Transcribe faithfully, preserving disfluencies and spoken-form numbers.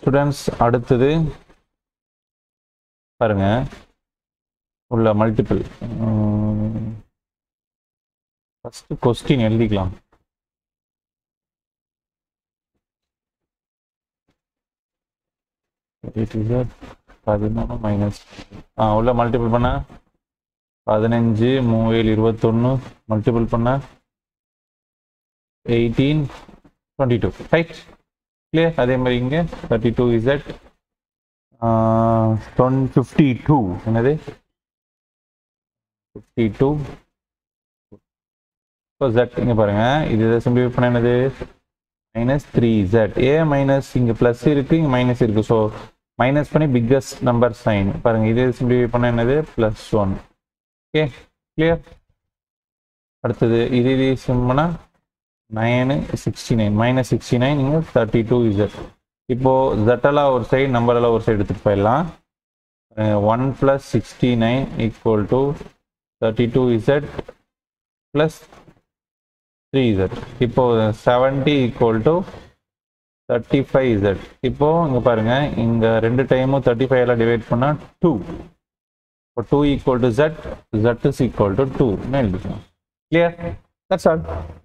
Students அடுத்தது பாருங்க உள்ள மல்டிபிள் ஃபர்ஸ்ட் क्वेश्चन எழுதிக்கலாம். பதிமூணு மைனஸ் ஆ உள்ள மல்டிபிள் பண்ண பதினஞ்சு மூவேல் இருபத்தொன்னு மல்டிபிள் பண்ண eighteen twenty two right clear. அதே மாதிரி இங்கே thirty two Z one fifty two என்னது ஃபிஃப்டி டூ இப்போ ஜெட் இங்கே பாருங்கள் இது இதை சிம்பிளிஃபை பண்ண என்னது minus three Z A minus இங்கே ப்ளஸ் இருக்குது இங்கே மைனஸ் இருக்குது. ஸோ மைனஸ் பண்ணி பிக்கஸ்ட் நம்பர் சைன் பாருங்கள் இது சிம்பிளிஃபை பண்ண என்னது ப்ளஸ் ஒன். Okay clear. அடுத்தது இது இது சிம்பிள்னா nine sixty nine minus sixty nine இங்கே தேர்ட்டி டூ இசட். இப்போது ஜெட்டெல்லாம் ஒரு சைடு நம்பரெல்லாம் ஒரு சைடு எடுத்துகிட்டு போயிடலாம். One plus sixty nine equal to thirty two Z plus three Z. இப்போது seventy equal to thirty five Z. இப்போது இங்கே பாருங்கள் இங்கே ரெண்டு டைமும் தேர்ட்டி ஃபைவ் எல்லாம் டிவைட் பண்ணால் டூ. இப்போ two equal to Z Z is equal to two என்ன எழுதிக்கலாம். கிளியர். That's all.